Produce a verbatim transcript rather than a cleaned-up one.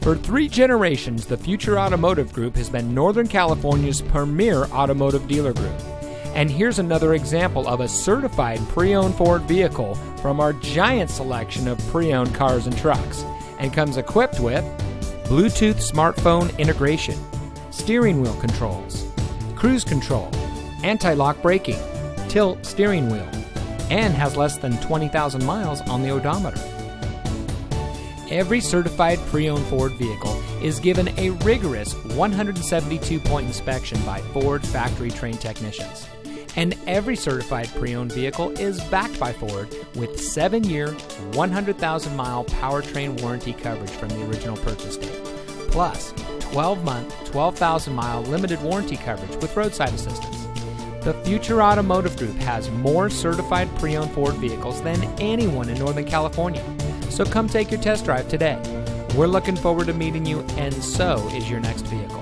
For three generations, the Future Automotive Group has been Northern California's premier automotive dealer group. And here's another example of a certified pre-owned Ford vehicle from our giant selection of pre-owned cars and trucks, and comes equipped with Bluetooth smartphone integration, steering wheel controls, cruise control, anti-lock braking, tilt steering wheel, and has less than twenty thousand miles on the odometer. Every certified pre-owned Ford vehicle is given a rigorous one hundred seventy-two point inspection by Ford factory-trained technicians. And every certified pre-owned vehicle is backed by Ford with seven-year, one hundred thousand mile powertrain warranty coverage from the original purchase date, plus twelve month, twelve thousand mile limited warranty coverage with roadside assistance. The Future Automotive Group has more certified pre-owned Ford vehicles than anyone in Northern California, so come take your test drive today. We're looking forward to meeting you, and so is your next vehicle.